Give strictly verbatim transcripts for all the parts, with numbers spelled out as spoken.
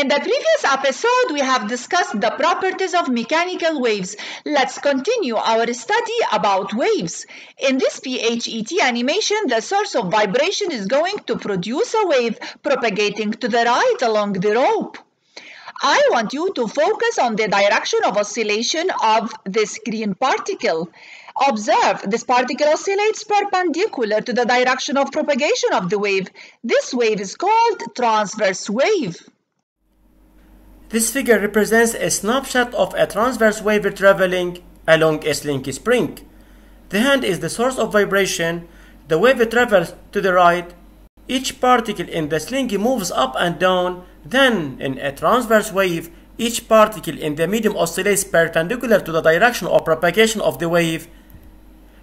In the previous episode, we have discussed the properties of mechanical waves. Let's continue our study about waves. In this PhET animation, the source of vibration is going to produce a wave propagating to the right along the rope. I want you to focus on the direction of oscillation of this green particle. Observe, this particle oscillates perpendicular to the direction of propagation of the wave. This wave is called transverse wave. This figure represents a snapshot of a transverse wave traveling along a slinky spring. The hand is the source of vibration. The wave travels to the right. Each particle in the slinky moves up and down. Then, in a transverse wave, each particle in the medium oscillates perpendicular to the direction of propagation of the wave.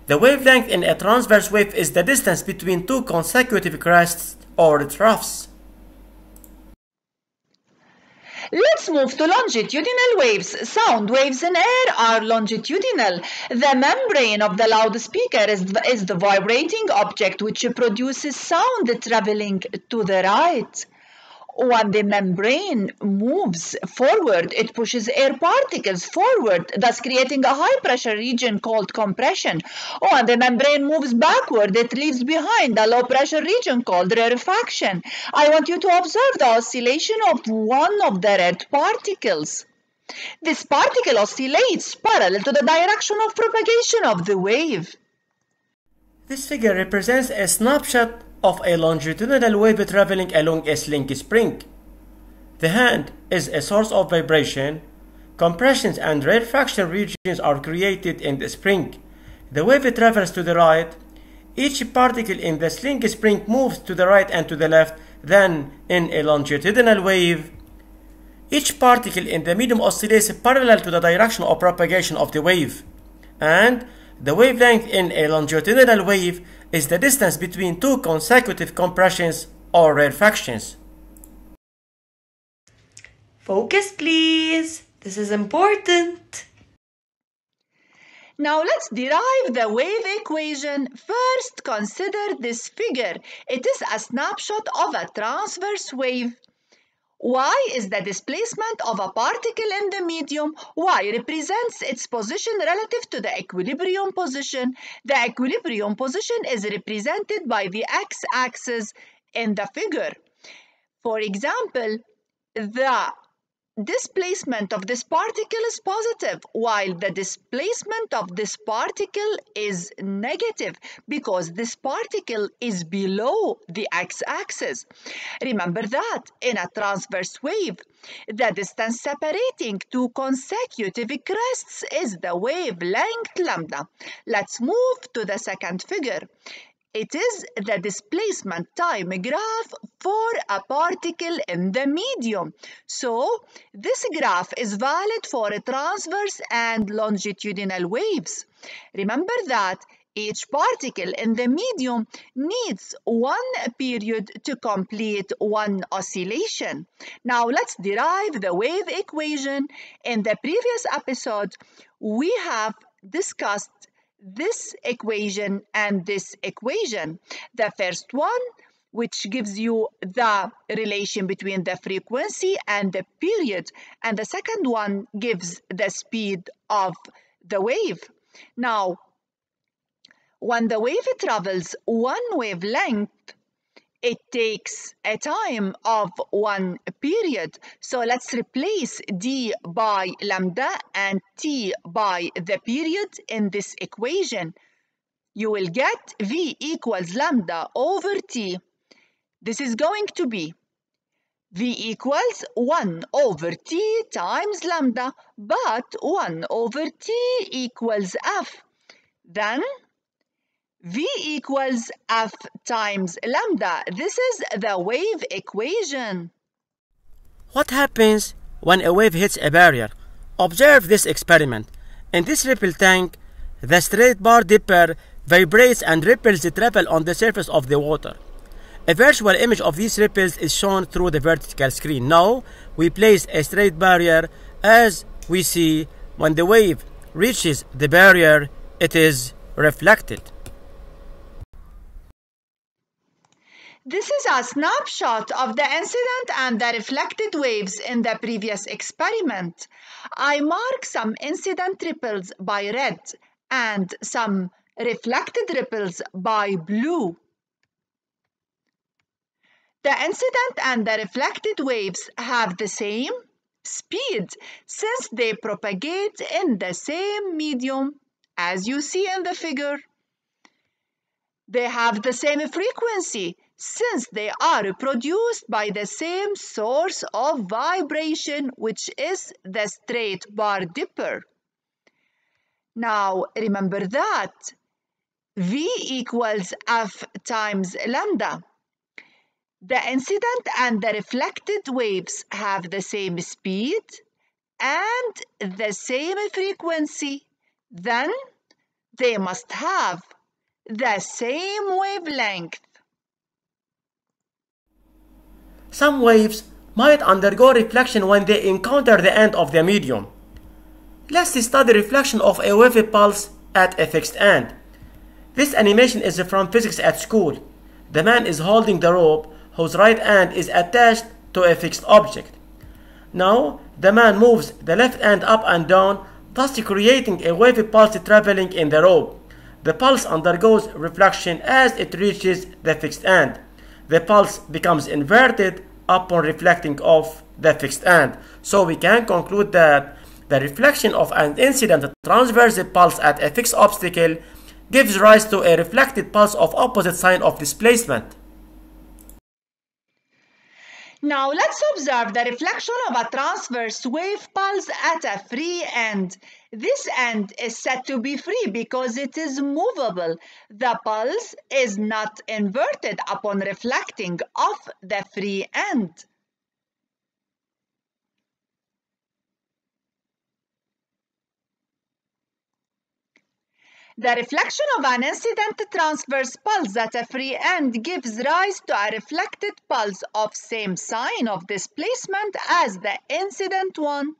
The wavelength in a transverse wave is the distance between two consecutive crests or troughs. Let's move to longitudinal waves. Sound waves in air are longitudinal. The membrane of the loudspeaker is the, is the vibrating object which produces sound traveling to the right. When the membrane moves forward, it pushes air particles forward, thus creating a high-pressure region called compression. When the membrane moves backward, it leaves behind a low-pressure region called rarefaction. I want you to observe the oscillation of one of the red particles. This particle oscillates parallel to the direction of propagation of the wave. This figure represents a snapshot of a longitudinal wave traveling along a slinky spring. The hand is a source of vibration. Compressions and rarefaction regions are created in the spring. The wave travels to the right. Each particle in the slinky spring moves to the right and to the left. Then, in a longitudinal wave, each particle in the medium oscillates parallel to the direction of propagation of the wave. And the wavelength in a longitudinal wave is the distance between two consecutive compressions or rarefactions. Focus, please. This is important. Now let's derive the wave equation. First, consider this figure. It is a snapshot of a transverse wave. Y is the displacement of a particle in the medium. Y represents its position relative to the equilibrium position. The equilibrium position is represented by the x-axis in the figure. For example, the displacement of this particle is positive, while the displacement of this particle is negative, because this particle is below the x-axis. Remember that in a transverse wave, the distance separating two consecutive crests is the wavelength lambda. Let's move to the second figure. It is the displacement time graph for a particle in the medium. So, this graph is valid for transverse and longitudinal waves. Remember that each particle in the medium needs one period to complete one oscillation. Now, let's derive the wave equation. In the previous episode, we have discussed this equation and this equation. The first one, which gives you the relation between the frequency and the period, and the second one gives the speed of the wave. Now, when the wave travels one wavelength, it takes a time of one period. So let's replace d by lambda and t by the period in this equation. You will get v equals lambda over t. This is going to be v equals one over t times lambda, but one over t equals f. Then v equals f times lambda. This is the wave equation. What happens when a wave hits a barrier? Observe this experiment. In this ripple tank, the straight bar dipper vibrates and ripples travel on the surface of the water. A virtual image of these ripples is shown through the vertical screen. Now, we place a straight barrier. As we see, when the wave reaches the barrier, it is reflected. This is a snapshot of the incident and the reflected waves in the previous experiment. I mark some incident ripples by red and some reflected ripples by blue. The incident and the reflected waves have the same speed since they propagate in the same medium, as you see in the figure. They have the same frequency since they are produced by the same source of vibration, which is the straight bar dipper. Now remember that V equals F times lambda. The incident and the reflected waves have the same speed and the same frequency. Then they must have the same wavelength. Some waves might undergo reflection when they encounter the end of the medium. Let's study reflection of a wave pulse at a fixed end. This animation is from physics at school. The man is holding the rope whose right hand is attached to a fixed object. Now the man moves the left hand up and down, thus creating a wavy pulse traveling in the rope. The pulse undergoes reflection as it reaches the fixed end. The pulse becomes inverted upon reflecting off the fixed end. So we can conclude that the reflection of an incident transverse pulse at a fixed obstacle gives rise to a reflected pulse of opposite sign of displacement. Now let's observe the reflection of a transverse wave pulse at a free end. This end is said to be free because it is movable. The pulse is not inverted upon reflecting off the free end. The reflection of an incident transverse pulse at a free end gives rise to a reflected pulse of same sign of displacement as the incident one.